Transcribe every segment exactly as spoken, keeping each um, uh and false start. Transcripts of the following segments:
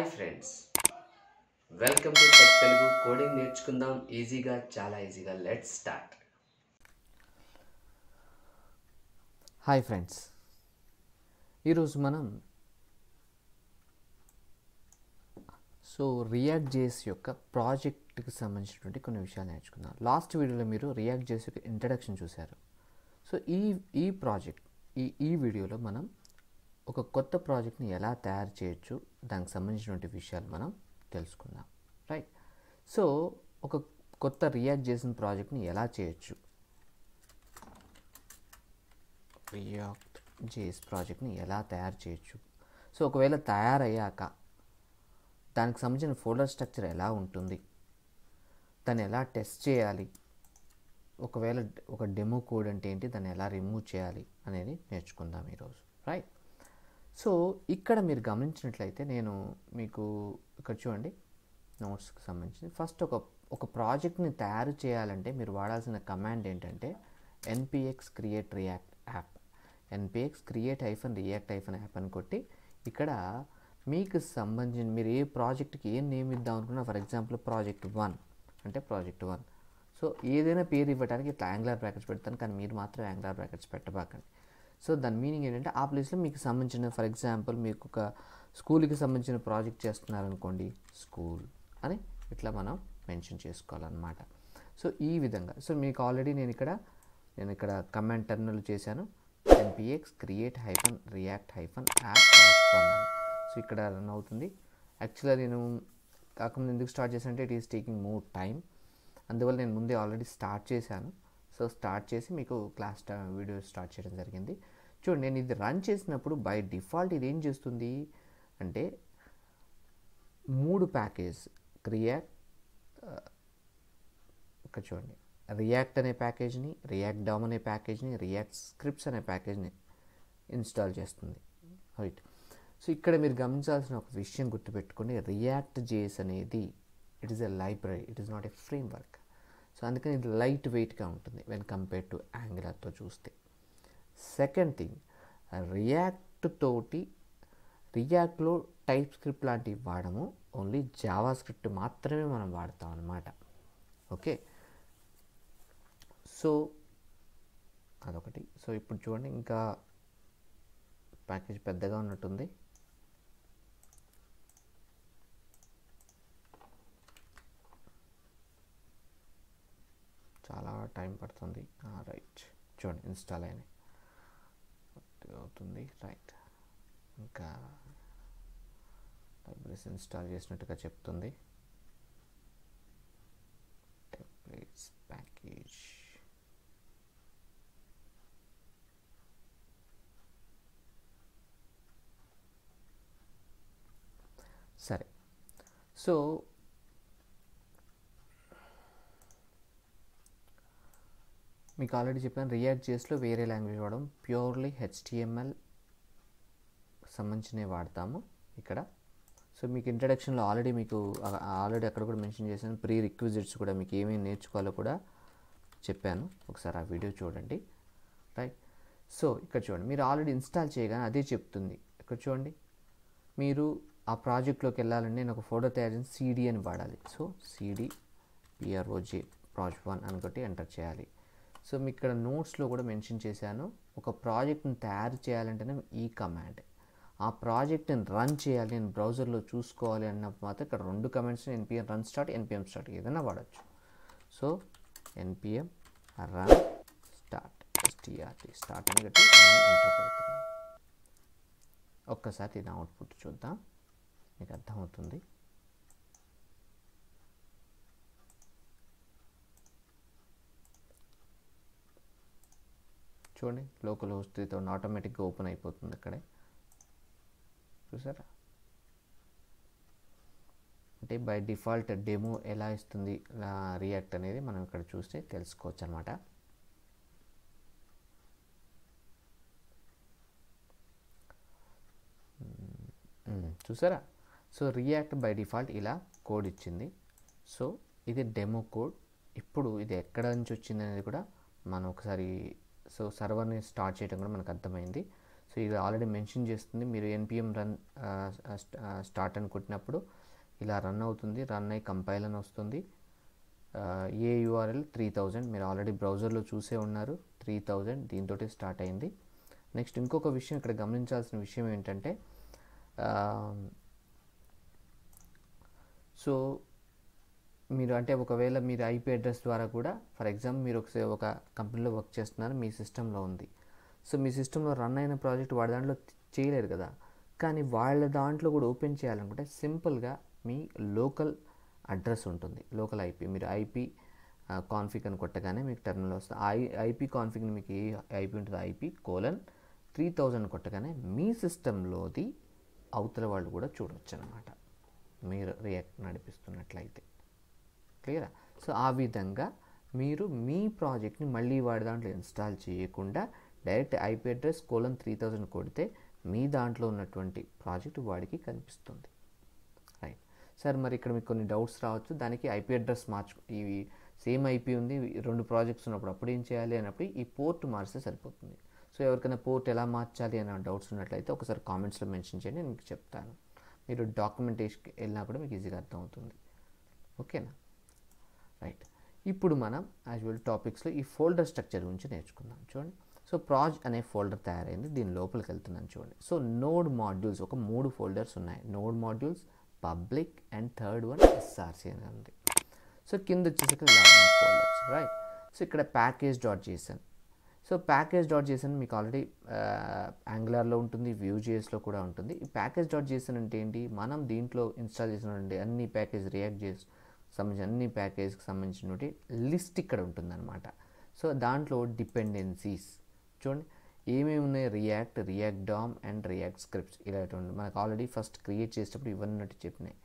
Hi friends, welcome to tech Telugu. Coding నేర్చుకుందాం ఈజీగా, చాలా ఈజీగా. Let's start. హాయ్ ఫ్రెండ్స్, ఈరోజు మనం సో రియాక్ట్ జేఎస్ యొక్క ప్రాజెక్ట్కి సంబంధించినటువంటి కొన్ని విషయాలు నేర్చుకుందాం. లాస్ట్ వీడియోలో మీరు రియాక్ట్ జేఎస్ యొక్క ఇంట్రడక్షన్ చూశారు. సో ఈ ఈ ప్రాజెక్ట్ ఈ ఈ వీడియోలో మనం ఒక కొత్త ప్రాజెక్ట్ని ఎలా తయారు చేయొచ్చు, దానికి సంబంధించినటువంటి విషయాలు మనం తెలుసుకుందాం. రైట్. సో ఒక కొత్త రియాక్ట్ చేసిన ప్రాజెక్ట్ని ఎలా చేయొచ్చు, రియాక్ట్ జేఎస్ ప్రాజెక్ట్ని ఎలా తయారు చేయొచ్చు, సో ఒకవేళ తయారయ్యాక దానికి సంబంధించిన ఫోల్డర్ స్ట్రక్చర్ ఎలా ఉంటుంది, దాన్ని ఎలా టెస్ట్ చేయాలి, ఒకవేళ ఒక డెమో కోడ్ అంటే ఏంటి, దాన్ని ఎలా రిమూవ్ చేయాలి అనేది నేర్చుకుందాం ఈరోజు. రైట్. సో ఇక్కడ మీరు గమనించినట్లయితే నేను మీకు ఇక్కడ చూడండి నోట్స్కి సంబంధించి ఫస్ట్ ఒక ఒక ప్రాజెక్ట్ని తయారు చేయాలంటే మీరు వాడాల్సిన కమాండ్ ఏంటంటే npx create react app, npx create hyphen react hyphen app అని కొట్టి ఇక్కడ మీకు సంబంధించిన మీరు ఏ ప్రాజెక్ట్కి ఏం నేమ్ ఇద్దాం అనుకున్నా, ఫర్ ఎగ్జాంపుల్ ప్రాజెక్ట్ వన్ అంటే ప్రాజెక్ట్ వన్. సో ఏదైనా పేరు ఇవ్వడానికి ఇట్లా యాంగులర్ బ్రాకెట్స్ పెడతాను, కానీ మీరు మాత్రం యాంగులర్ బ్రాకెట్స్ పెట్టబాకండి. సో దాని మీనింగ్ ఏంటంటే ఆ ప్లేస్లో మీకు సంబంధించిన, ఫర్ ఎగ్జాంపుల్ మీకు ఒక స్కూల్కి సంబంధించిన ప్రాజెక్ట్ చేస్తున్నారనుకోండి, స్కూల్ అని ఇట్లా మనం మెన్షన్ చేసుకోవాలన్నమాట. సో ఈ విధంగా సో మీకు ఆల్రెడీ నేను ఇక్కడ నేను ఇక్కడ కమాండ్ టర్నల్ చేశాను, NPX create hyphen React hyphen app నేర్చుకున్నాను. సో ఇక్కడ రన్ అవుతుంది. యాక్చువల్గా నేను కాకుండా ఎందుకు స్టార్ట్ చేశానంటే it is taking more time, అందువల్ల నేను ముందే ఆల్రెడీ స్టార్ట్ చేశాను. సో స్టార్ట్ చేసి మీకు క్లాస్ వీడియో స్టార్ట్ చేయడం జరిగింది. చూడండి, నేను ఇది రన్ చేసినప్పుడు బై డిఫాల్ట్ ఇది ఏం చేస్తుంది అంటే మూడు ప్యాకేజ్ రియాక్ట్, ఇక్కడ చూడండి రియాక్ట్ అనే ప్యాకేజ్ని, రియాక్ట్ డామ్ అనే ప్యాకేజ్ని, రియాక్ట్ స్క్రిప్ట్స్ అనే ప్యాకేజ్ని ఇన్స్టాల్ చేస్తుంది. రైట్. సో ఇక్కడ మీరు గమనించాల్సిన ఒక విషయం గుర్తుపెట్టుకోండి, రియాక్ట్ జేఎస్ అనేది it is a library, it is not a framework. So అందుకని ఇది లైట్ వెయిట్గా ఉంటుంది వెన్ కంపేర్ టు యాంగులర్తో చూస్తే. సెకండ్ థింగ్, రియాక్ట్ తోటి రియాక్ట్లో టైప్ స్క్రిప్ట్ లాంటివి వాడము, ఓన్లీ జావా స్క్రిప్ట్ మాత్రమే మనం వాడతాం అన్నమాట. ఓకే. సో అదొకటి. సో ఇప్పుడు చూడండి ఇంకా ప్యాకేజ్ పెద్దగా ఉన్నట్టుంది. చాలా టైం పడుతుంది. రైట్. చూడండి ఇన్స్టాల్ అయినాయి అవుతుంది. రైట్. ఇంకా టెంప్లేట్స్ ఇన్స్టాల్ చేసినట్టుగా చెప్తుంది. టెంప్లేట్స్ ప్యాకేజ్ సరే. సో మీకు ఆల్రెడీ చెప్పాను రియాక్ట్ జేఎస్లో వేరే లాంగ్వేజ్ వాడడం, ప్యూర్లీ హెచ్టిఎంఎల్ సంబంధించినవి వాడతాము ఇక్కడ. సో మీకు ఇంట్రడక్షన్లో ఆల్రెడీ మీకు ఆల్రెడీ అక్కడ కూడా మెన్షన్ చేశాను, ప్రీ రిక్విజిట్స్ కూడా మీకు ఏమేమి నేర్చుకోవాలో కూడా చెప్పాను, ఒకసారి ఆ వీడియో చూడండి. రైట్. సో ఇక్కడ చూడండి మీరు ఆల్రెడీ ఇన్స్టాల్ చేయగానే అదే చెప్తుంది. ఇక్కడ చూడండి మీరు ఆ ప్రాజెక్ట్లోకి వెళ్ళాలంటే నేను ఒక ఫోటో తయారు చేసి సిడి అని వాడాలి. So CD P R O J project one అనుకోటి ఎంటర్ చేయాలి. సో మీకు ఇక్కడ నోట్స్లో కూడా మెన్షన్ చేశాను, ఒక ప్రాజెక్ట్ని తయారు చేయాలంటేనే ఈ కమాండ్, ఆ ప్రాజెక్ట్ని రన్ చేయాలి నేను బ్రౌజర్లో చూసుకోవాలి అన్నప్పుడు మాత్రం ఇక్కడ రెండు commands NPM run start, NPM start ఏదైనా వాడచ్చు. So NPM run start S T R T start అని కట్టి ఎంటర్ అవుతుంది. ఒక్కసారి దీని అవుట్పుట్ చూద్దాం, మీకు అర్థమవుతుంది. చూడండి లోకల్ హోస్ట్ తో ఆటోమేటిక్గా ఓపెన్ అయిపోతుంది. అక్కడే చూసారా, అంటే బై డిఫాల్ట్ డెమో ఎలా ఇస్తుంది రియాక్ట్ అనేది మనం ఇక్కడ చూస్తే తెలుసుకోవచ్చు అన్నమాట. చూసారా, సో రియాక్ట్ బై డిఫాల్ట్ ఇలా కోడ్ ఇచ్చింది. సో ఇది డెమో కోడ్. ఇప్పుడు ఇది ఎక్కడ నుంచి వచ్చింది అనేది కూడా మనం ఒకసారి సో సర్వర్ని స్టార్ట్ చేయడం కూడా మనకు అర్థమైంది. సో ఇది ఆల్రెడీ మెన్షన్ చేస్తుంది. మీరు npm రన్ స్టార్ట్ అని కొట్టినప్పుడు ఇలా రన్ అవుతుంది. రన్ అయ్యి కంపైల్ అని వస్తుంది. ఏ యూఆర్ఎల్ త్రీ థౌజండ్ మీరు ఆల్రెడీ బ్రౌజర్లో చూసే ఉన్నారు. త్రీ థౌజండ్ దీంతో స్టార్ట్ అయింది. నెక్స్ట్ ఇంకొక విషయం ఇక్కడ గమనించాల్సిన విషయం ఏంటంటే, సో మీరు అంటే ఒకవేళ మీరు ఐపీ అడ్రస్ ద్వారా కూడా, ఫర్ ఎగ్జాంపుల్ మీరు ఒకసారి ఒక కంపెనీలో వర్క్ చేస్తున్నారు, మీ సిస్టంలో ఉంది. సో మీ సిస్టంలో రన్ అయిన ప్రాజెక్ట్ వాడి దాంట్లో చేయలేరు కదా, కానీ వాళ్ళ దాంట్లో కూడా ఓపెన్ చేయాలనుకుంటే సింపుల్గా మీ లోకల్ అడ్రస్ ఉంటుంది, లోకల్ ఐపీ. మీరు ఐపీ కాన్ఫిగ్ అని కొట్టగానే మీకు టెర్మినల్ వస్తుంది. ఐ ఐపీ కాన్ఫిగ్ని మీకు ఏ ఐపీ ఉంటుంది, ఐపీ కోలన్ త్రీ థౌజండ్ కొట్టగానే మీ సిస్టంలోది అవతల వాళ్ళు కూడా చూడవచ్చు అన్నమాట, మీరు రియాక్ట్ నడిపిస్తున్నట్లయితే. క్లియరా? సో ఆ విధంగా మీరు మీ ప్రాజెక్ట్ని మళ్ళీ వాడి దాంట్లో ఇన్స్టాల్ చేయకుండా direct IP address colon three thousand కొడితే మీ దాంట్లో ఉన్నటువంటి ప్రాజెక్ట్ వాడికి కనిపిస్తుంది. రైట్ సార్, మరి ఇక్కడ మీకు కొన్ని డౌట్స్ రావచ్చు. దానికి ఐపీ అడ్రస్ మార్చు, ఇవి సేమ్ ఐపీ ఉంది రెండు ప్రాజెక్ట్స్ ఉన్నప్పుడు అప్పుడు ఏం చేయాలి అన్నప్పుడు ఈ పోర్ట్ మార్చితే సరిపోతుంది. సో ఎవరికైనా పోర్ట్ ఎలా మార్చాలి అనే డౌట్స్ ఉన్నట్లయితే ఒకసారి కామెంట్స్లో మెన్షన్ చేయండి, నేను మీకు చెప్తాను. మీరు డాక్యుమెంటేషన్కి వెళ్ళినా కూడా మీకు ఈజీగా అర్థమవుతుంది. ఓకేనా? రైట్, ఇప్పుడు మనం యాజువల్ టాపిక్స్లో ఈ ఫోల్డర్ స్ట్రక్చర్ గురించి నేర్చుకుందాం. చూడండి, సో ప్రాజ్ అనే ఫోల్డర్ తయారైంది, దీని లోపలికి వెళ్తున్నాను చూడండి. సో నోడ్ మాడ్యూల్స్ ఒక మూడు ఫోల్డర్స్ ఉన్నాయి, node modules, public and third one SRC అని ఉంది. సో కింద వచ్చేసరికి ఫోల్డర్స్. రైట్, సో ఇక్కడ package dot JSON. So package dot JSON మీకు ఆల్రెడీ యాంగులర్లో ఉంటుంది, వ్యూ జేఎస్లో కూడా ఉంటుంది. ఈ ప్యాకేజ్ డాట్ జేసన్ అంటే ఏంటి, మనం దీంట్లో ఇన్స్టాల్ చేసినటువంటి అన్ని ప్యాకేజ్, రియాక్ట్ చేసి సంబంధించిన అన్ని ప్యాకేజ్కి సంబంధించినటువంటి లిస్ట్ ఇక్కడ ఉంటుందన్నమాట. సో దాంట్లో డిపెండెన్సీస్ చూడండి ఏమేమి ఉన్నాయి, React, React DOM and React scripts ఇలాంటివి మనకు ఆల్రెడీ ఫస్ట్ క్రియేట్ చేసేటప్పుడు ఇవన్నట్టు చెప్పినాయి.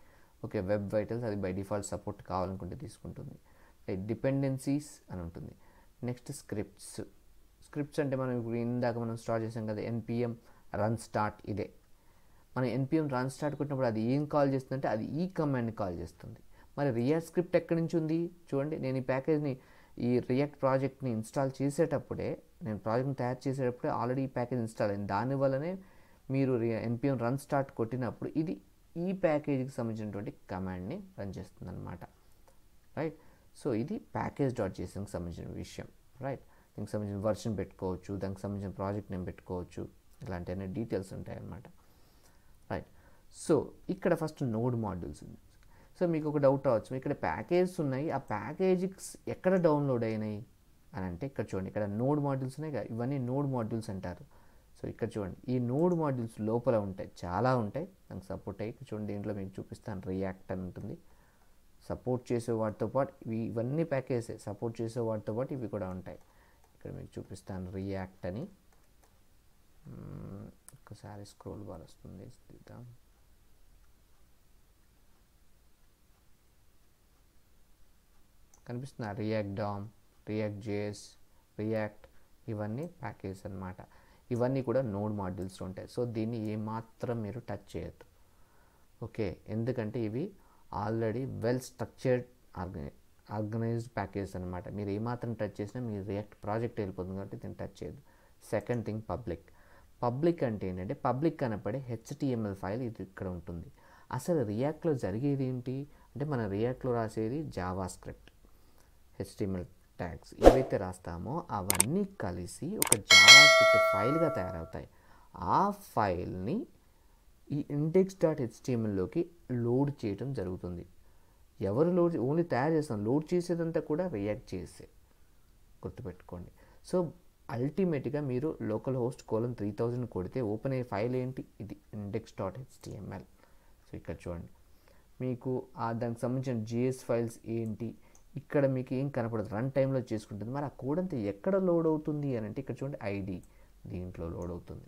ఓకే, వెబ్ వైటల్స్ అది బై డిఫాల్ట్ సపోర్ట్ కావాలనుకుంటే తీసుకుంటుంది. డిపెండెన్సీస్ అని ఉంటుంది. నెక్స్ట్ స్క్రిప్ట్స్, స్క్రిప్ట్స్ అంటే మనం ఇప్పుడు ఇందాక మనం స్టార్ట్ చేసాం కదా, ఎన్పిఎం రన్ స్టార్ట్ ఇదే. మనం ఎన్పిఎం రన్ స్టార్ట్ కొట్టినప్పుడు అది ఏం కాల్ చేస్తుందంటే అది ఈ కమాండ్ కాల్ చేస్తుంది. మరి రియాక్ట్ స్క్రిప్ట్ ఎక్కడి నుంచి ఉంది చూడండి, నేను ఈ ప్యాకేజ్ని ఈ రియాక్ట్ ప్రాజెక్ట్ని ఇన్స్టాల్ చేసేటప్పుడే, నేను ప్రాజెక్ట్ని తయారు చేసేటప్పుడే ఆల్రెడీ ఈ ప్యాకేజ్ ఇన్స్టాల్ అయింది. దానివల్లనే మీరు ఎన్పిఎం రన్ స్టార్ట్ కొట్టినప్పుడు ఇది ఈ ప్యాకేజీకి సంబంధించినటువంటి కమాండ్ని రన్ చేస్తుంది అనమాట. రైట్, సో ఇది ప్యాకేజ్ డాట్ జేసన్కి సంబంధించిన విషయం. రైట్, దీనికి సంబంధించిన వర్షన్ పెట్టుకోవచ్చు, దానికి సంబంధించిన ప్రాజెక్ట్ నేమ్ పెట్టుకోవచ్చు, ఇలాంటి అన్ని డీటెయిల్స్ ఉంటాయి అన్నమాట. రైట్, సో ఇక్కడ ఫస్ట్ నోడ్ మాడ్యూల్స్ ఉంది. సో మీకు ఒక డౌట్ రావచ్చు, ఇక్కడ ప్యాకేజెస్ ఉన్నాయి, ఆ ప్యాకేజెస్ ఎక్కడ డౌన్లోడ్ అయినాయి అని అంటే ఇక్కడ చూడండి, ఇక్కడ నోడ్ మాడ్యూల్స్ ఉన్నాయి కదా, ఇవన్నీ నోడ్ మాడ్యూల్స్ అంటారు. సో ఇక్కడ చూడండి ఈ నోడ్ మాడ్యూల్స్ లోపల ఉంటాయి, చాలా ఉంటాయి, దానికి సపోర్ట్ అయ్యి చూడండి దీంట్లో మీకు చూపిస్తాను. రియాక్ట్ అని ఉంటుంది, సపోర్ట్ చేసే వాటితో పాటు ఇవి ఇవన్నీ ప్యాకేజెస్ సపోర్ట్ చేసే వాటితో పాటు ఇవి కూడా ఉంటాయి. ఇక్కడ మీకు చూపిస్తాను రియాక్ట్ అని. ఒకసారి స్క్రోల్ బార్ వస్తుంది, చూద్దాం. కనిపిస్తున్నా React DOM, React JS, React ఇవన్నీ ప్యాకేజ్ అన్నమాట. ఇవన్నీ కూడా నోడ్ మాడ్యూల్స్ ఉంటాయి. సో దీన్ని ఏమాత్రం మీరు టచ్ చేయొద్దు. ఓకే, ఎందుకంటే ఇవి ఆల్రెడీ వెల్ స్ట్రక్చర్డ్ ఆర్గనై ఆర్గనైజ్డ్ ప్యాకేజ్ అనమాట. మీరు ఏమాత్రం టచ్ చేసినా మీరు రియాక్ట్ ప్రాజెక్ట్ వెళ్ళిపోతుంది, కాబట్టి దీన్ని టచ్ చేయొద్దు. Second thing public. పబ్లిక్ అంటే ఏంటంటే పబ్లిక్ కనపడే హెచ్టిఎంఎల్ ఫైల్ ఇది ఇక్కడ ఉంటుంది. అసలు రియాక్ట్లో జరిగేది ఏంటి అంటే మనం రియాక్ట్లో రాసేది జావా స్క్రిప్ట్, హెచ్టిఎంఎల్ ట్యాగ్స్ ఏవైతే రాస్తామో అవన్నీ కలిసి ఒక జావాస్క్రిప్ట్ ఫైల్గా తయారవుతాయి. ఆ ఫైల్ని ఈ ఇండెక్స్ డాట్ హెచ్టిఎంఎల్లోకి లోడ్ చేయడం జరుగుతుంది. ఎవరు లోడ్ ఓన్లీ తయారు చేస్తాం, లోడ్ చేసేదంతా కూడా రియాక్ట్ చేసే, గుర్తుపెట్టుకోండి. సో అల్టిమేట్గా మీరు local host colon three thousand కొడితే ఓపెన్ అయ్యే ఫైల్ ఏంటి, ఇది ఇండెక్స్ డాట్ హెచ్టిఎంఎల్. సో ఇక్కడ చూడండి మీకు దానికి సంబంధించిన జిఎస్ ఫైల్స్ ఏంటి, ఇక్కడ మీకు ఏం కనపడదు, రన్ టైంలో చేసుకుంటుంది. మరి ఆ కోడ్ అంతా ఎక్కడ లోడ్ అవుతుంది అని అంటే ఇక్కడ చూడండి ఐడి దీంట్లో లోడ్ అవుతుంది.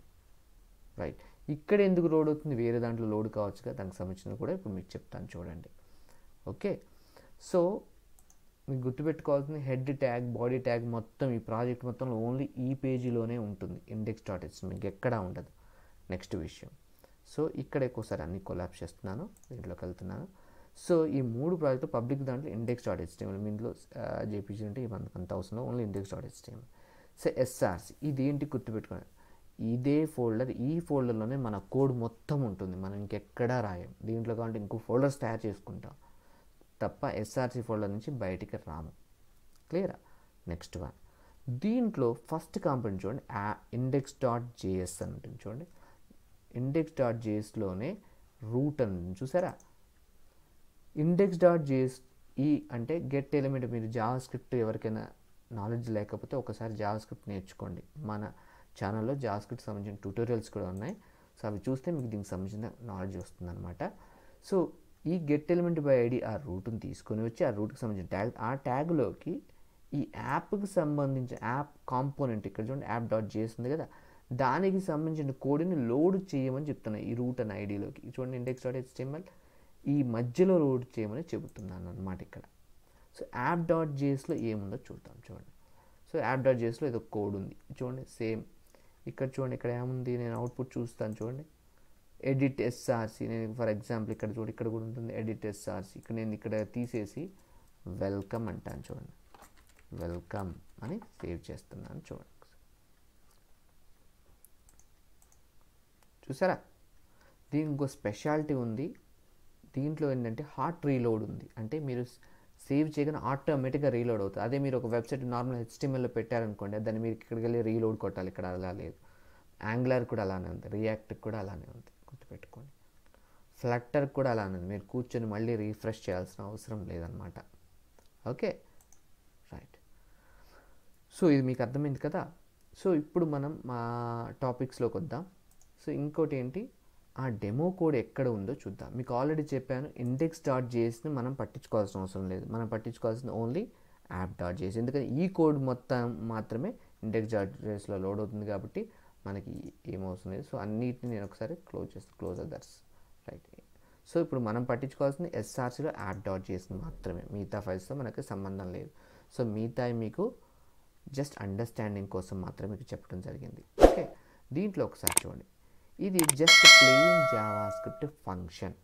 రైట్, ఇక్కడ ఎందుకు లోడ్ అవుతుంది, వేరే దాంట్లో లోడ్ కావచ్చు కదా, దానికి సంబంధించినవి కూడా ఇప్పుడు మీకు చెప్తాను చూడండి. ఓకే, సో మీకు గుర్తుపెట్టుకోవాల్సింది హెడ్ ట్యాగ్, బాడీ ట్యాగ్ మొత్తం ఈ ప్రాజెక్ట్ మొత్తంలో ఓన్లీ ఈ పేజీలోనే ఉంటుంది, ఇండెక్స్ డాట్ హెచ్టిఎంఎల్ మీకు ఎక్కడా ఉండదు. నెక్స్ట్ విషయం, సో ఇక్కడ ఒక్కోసారి అన్ని కొలాప్స్ చేస్తున్నాను, దీంట్లోకి వెళ్తున్నాను. సో ఈ మూడు ప్రాజెక్టు పబ్లిక్ దాంట్లో ఇండెక్స్ డాట్ హెచ్టిఎంఎల్, ఇందులో జేపీజీ అంటే ఈ one one thousand only index dot HTML. So SRC ఇదేంటి గుర్తుపెట్టుకోండి, ఇదే ఫోల్డర్ ఈ ఫోల్డర్లోనే మన కోడ్ మొత్తం ఉంటుంది. మనం ఇంకెక్కడా రాయం. దీంట్లో కావాలంటే ఇంకో ఫోల్డర్స్ తయారు చేసుకుంటాం తప్ప ఎస్ఆర్సి ఫోల్డర్ నుంచి బయటికి రాము. క్లియరా? నెక్స్ట్ వన్, దీంట్లో ఫస్ట్ కాంపోనెంట్ చూడండి, ఇండెక్స్ డాట్ జేఎస్ అని ఉంటుంది. చూడండి ఇండెక్స్ డాట్ జేఎస్లోనే రూట్ అని చూసారా. ఇండెక్స్ డాట్ జేఎస్ ఈ అంటే గెట్ ఎలిమెంట్. మీరు జావా స్క్రిప్ట్ ఎవరికైనా నాలెడ్జ్ లేకపోతే ఒకసారి జావా స్క్రిప్ట్ నేర్చుకోండి. మన ఛానల్లో జావా స్క్రిప్ట్ సంబంధించిన ట్యూటోరియల్స్ కూడా ఉన్నాయి. సో అవి చూస్తే మీకు దీనికి సంబంధించిన నాలెడ్జ్ వస్తుంది అనమాట. సో ఈ గెట్ ఎలిమెంట్ బై ఐడి ఆ రూట్ని తీసుకొని వచ్చి ఆ రూట్కి సంబంధించిన ట్యాగ్, ఆ ట్యాగ్లోకి ఈ యాప్కి సంబంధించిన యాప్ కాంపోనెంట్ ఇక్కడ చూడండి యాప్ డాట్ జేఎస్ ఉంది కదా, దానికి సంబంధించిన కోడ్ని లోడ్ చేయమని చెప్తున్నాను ఈ రూట్ అనే ఐడిలోకి. చూడండి ఇండెక్స్ డాట్ హెచ్టీఎంఎల్ ఈ మధ్యలో లోడ్ చేయమని చెబుతున్నాను అనమాట ఇక్కడ. సో యాప్ డాట్ జేఎస్లో ఏముందో చూద్దాం. చూడండి సో యాప్ డాట్ జేఎస్లో ఏదో కోడ్ ఉంది చూడండి సేమ్. ఇక్కడ చూడండి ఇక్కడ ఏముంది, నేను అవుట్పుట్ చూస్తాను. చూడండి ఎడిట్ ఎస్ఆర్సి, నేను ఫర్ ఎగ్జాంపుల్ ఇక్కడ చూడండి ఇక్కడ కూడా ఉంటుంది ఎడిట్ ఎస్ఆర్సి. ఇక్కడ నేను ఇక్కడ తీసేసి వెల్కమ్ అంటాను. చూడండి వెల్కమ్ అని సేవ్ చేస్తున్నాను. చూడండి చూసారా, దీనికి ఇంకో స్పెషాలిటీ ఉంది. దీంట్లో ఏంటంటే హాట్ రీలోడ్ ఉంది, అంటే మీరు సేవ్ చేయగానే ఆటోమేటిక్గా రీలోడ్ అవుతుంది. అదే మీరు ఒక వెబ్సైట్ నార్మల్ హెచ్టీఎంఎల్లో పెట్టారనుకోండి, దాన్ని మీరు ఇక్కడికి వెళ్ళి రీలోడ్ కొట్టాలి. ఇక్కడ అలా లేదు. యాంగులర్ కూడా అలానే ఉంది, రియాక్ట్ కూడా అలానే ఉంది, గుర్తుపెట్టుకోండి. ఫ్లట్టర్ కూడా అలానే ఉంది, మీరు కూర్చొని మళ్ళీ రీఫ్రెష్ చేయాల్సిన అవసరం లేదనమాట. ఓకే రైట్, సో ఇది మీకు అర్థమైంది కదా. సో ఇప్పుడు మనం మా టాపిక్స్లోకి వద్దాం. సో ఇంకోటి ఏంటి, ఆ డెమో కోడ్ ఎక్కడ ఉందో చూద్దాం. మీకు ఆల్రెడీ చెప్పాను ఇండెక్స్ డాట్ జేఎస్ని మనం పట్టించుకోవాల్సిన అవసరం లేదు. మనం పట్టించుకోవాల్సిన ఓన్లీ యాప్ డాట్ జేఎస్, ఎందుకంటే ఈ కోడ్ మొత్తం మాత్రమే ఇండెక్స్ డాట్ జేఎస్లో లోడ్ అవుతుంది కాబట్టి మనకి ఏమవసరం లేదు. సో అన్నిటిని నేను ఒకసారి క్లోజ్ చేస్తాను, క్లోజ్ అదర్స్ రైట్. సో ఇప్పుడు మనం పట్టించుకోవాల్సింది ఎస్ఆర్సీలో యాప్ డాట్ జేఎస్ని మాత్రమే, మిగతా ఫైల్స్తో మనకి సంబంధం లేదు. సో మిగతా మీకు జస్ట్ అండర్స్టాండింగ్ కోసం మాత్రమే మీకు చెప్పడం జరిగింది. ఓకే దీంట్లో ఒకసారి చూడండి, ఇది just plain JavaScript function.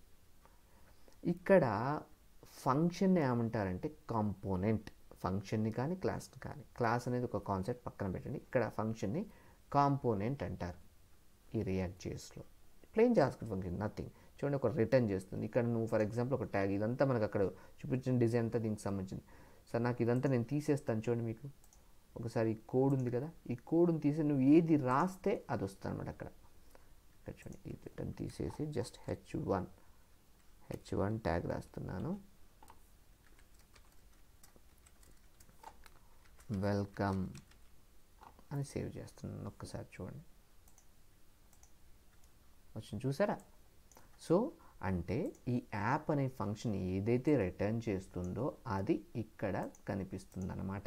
ఇక్కడ ఫంక్షన్ని ఏమంటారంటే కాంపోనెంట్, ఫంక్షన్ని కానీ క్లాస్ని కానీ. క్లాస్ అనేది ఒక కాన్సెప్ట్ పక్కన పెట్టండి, ఇక్కడ ఫంక్షన్ని కాంపోనెంట్ అంటారు. ఈ రియాక్ట్ జేఎస్లో plain JavaScript function nothing. చూడండి ఒక రిటర్న్ చేస్తుంది. ఇక్కడ నువ్వు ఫర్ ఎగ్జాంపుల్ ఒక ట్యాగ్, ఇదంతా మనకు అక్కడ చూపించిన డిజైన్ అంతా దీనికి సంబంధించింది. సార్ నాకు ఇదంతా నేను తీసేస్తాను. చూడండి మీకు ఒకసారి ఈ కోడ్ ఉంది కదా, ఈ కోడ్ని తీసి నువ్వు ఏది రాస్తే అది వస్తుంది అనమాట. అక్కడ ఇక్కడ చూడండి ఈ రిటర్న్ తీసేసి just H one H one tag రాస్తున్నాను. వెల్కమ్ అని సేవ్ చేస్తున్నాను. ఒక్కసారి చూడండి వచ్చింది చూసారా. సో అంటే ఈ యాప్ అనే ఫంక్షన్ ఏదైతే రిటర్న్ చేస్తుందో అది ఇక్కడ కనిపిస్తుంది అన్నమాట.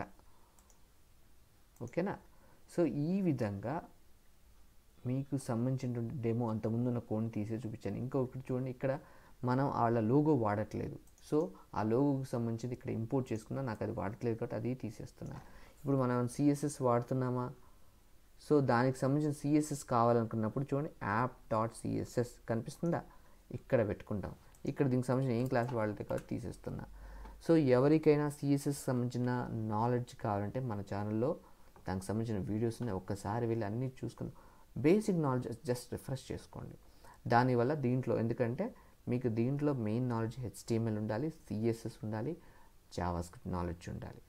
ఓకేనా. సో ఈ విధంగా మీకు సంబంధించినటువంటి డెమో అంతకుముందు ఉన్న కోడ్ని తీసే చూపించాను. ఇంకా ఒకటి చూడండి, ఇక్కడ మనం వాళ్ళ లోగో వాడట్లేదు. సో ఆ లోగోకి సంబంధించింది ఇక్కడ ఇంపోర్ట్ చేసుకున్నా, నాకు అది వాడట్లేదు కాబట్టి అది తీసేస్తున్నాను. ఇప్పుడు మనం సిఎస్ఎస్ వాడుతున్నామా, సో దానికి సంబంధించిన సిఎస్ఎస్ కావాలనుకున్నప్పుడు చూడండి యాప్ డాట్ సిఎస్ఎస్ కనిపిస్తుందా, ఇక్కడ పెట్టుకుంటాం. ఇక్కడ దీనికి సంబంధించిన ఏం క్లాస్ వాడలేదు కాబట్టి తీసేస్తున్నా. సో ఎవరికైనా సిఎస్ఎస్ సంబంధించిన నాలెడ్జ్ కావాలంటే మన ఛానల్లో దానికి సంబంధించిన వీడియోస్ ఉన్నాయి, ఒక్కసారి వెళ్ళి అన్నీ చూసుకుని బేసిక్ నాలెడ్జ్ జస్ట్ రిఫ్రెష్ చేసుకోండి. దానివల్ల దీంట్లో ఎందుకంటే మీకు దీంట్లో మెయిన్ నాలెడ్జ్ హెచ్టిఎంఎల్ ఉండాలి, సిఎస్ఎస్ ఉండాలి, జావాస్క్రిప్ట్ నాలెడ్జ్ ఉండాలి.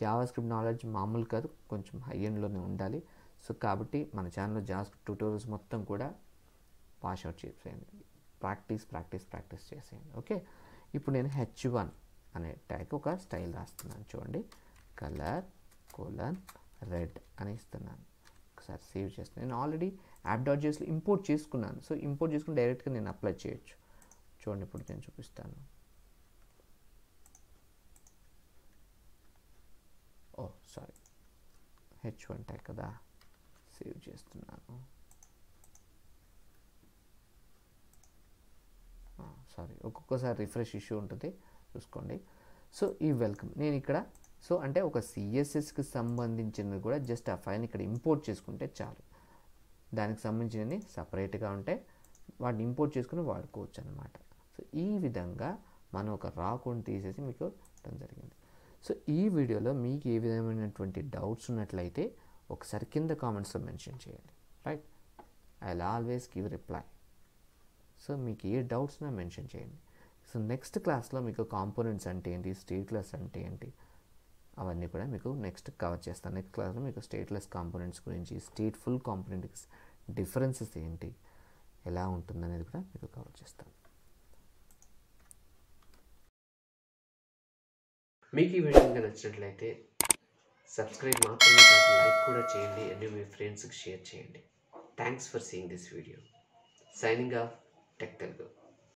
జావాస్క్రిప్ట్ నాలెడ్జ్ మామూలు కాదు, కొంచెం హై ఎండ్లోనే ఉండాలి. సో కాబట్టి మన ఛానల్లో జావాస్క్రిప్ట్ ట్యూటోరియల్స్ మొత్తం కూడా పాస్ అవుట్ చేసేయండి. ప్రాక్టీస్ ప్రాక్టీస్ ప్రాక్టీస్ చేసేయండి. ఓకే ఇప్పుడు నేను హెచ్ వన్ అనే ట్యాగ్ ఒక స్టైల్ రాస్తున్నాను. చూడండి కలర్ కోలన్ రెడ్ అని ఇస్తున్నాను. ఒకసారి సేవ్ చేస్తాను. నేను ఆల్రెడీ యాప్ డాట్ జేఎస్లో ఇంపోర్ట్ చేసుకున్నాను. సో ఇంపోర్ట్ చేసుకుని డైరెక్ట్గా నేను అప్లై చేయొచ్చు. చూడండి ఇప్పుడు నేను చూపిస్తాను. Oh sorry H one tag కదా, సేవ్ చేస్తున్నాను. సారీ ఒక్కొక్కసారి రిఫ్రెష్ ఇష్యూ ఉంటుంది చూసుకోండి. సో ఈ వెల్కమ్ నేను ఇక్కడ సో అంటే ఒక సిఎస్ఎస్కి సంబంధించినవి కూడా జస్ట్ ఆ ఫైల్ని ఇక్కడ ఇంపోర్ట్ చేసుకుంటే చాలు. దానికి సంబంధించినవి సపరేట్గా ఉంటే వాటిని ఇంపోర్ట్ చేసుకుని వాడుకోవచ్చు అనమాట. సో ఈ విధంగా మనం ఒక రా కోడ్ని తీసేసి మీకు ఇవ్వడం జరిగింది. సో ఈ వీడియోలో మీకు ఏ విధమైనటువంటి డౌట్స్ ఉన్నట్లయితే ఒకసారి కింద కామెంట్స్లో మెన్షన్ చేయండి, right? I will always give reply. So మీకు ఏ డౌట్స్ నా మెన్షన్ చేయండి. సో నెక్స్ట్ క్లాస్లో మీకు కాంపోనెంట్స్ అంటే ఏంటి, స్టేట్లెస్ అంటే ఏంటి, అవన్నీ కూడా మీకు నెక్స్ట్ కవర్ చేస్తాను. నెక్స్ట్ క్లాస్లో మీకు స్టేట్లెస్ కాంపోనెంట్స్ గురించి, స్టేట్ఫుల్ కాంపోనెంట్స్ డిఫరెన్సెస్ ఏంటి, ఎలా ఉంటుందనేది కూడా మీకు కవర్ చేస్తాను. మీకు ఈ వీడియో నచ్చినట్లయితే సబ్స్క్రైబ్ మాత్రమే కాదు లైక్ కూడా చేయండి అండ్ మీ ఫ్రెండ్స్కి షేర్ చేయండి. Thanks for seeing this video. Signing off, tech Telugu.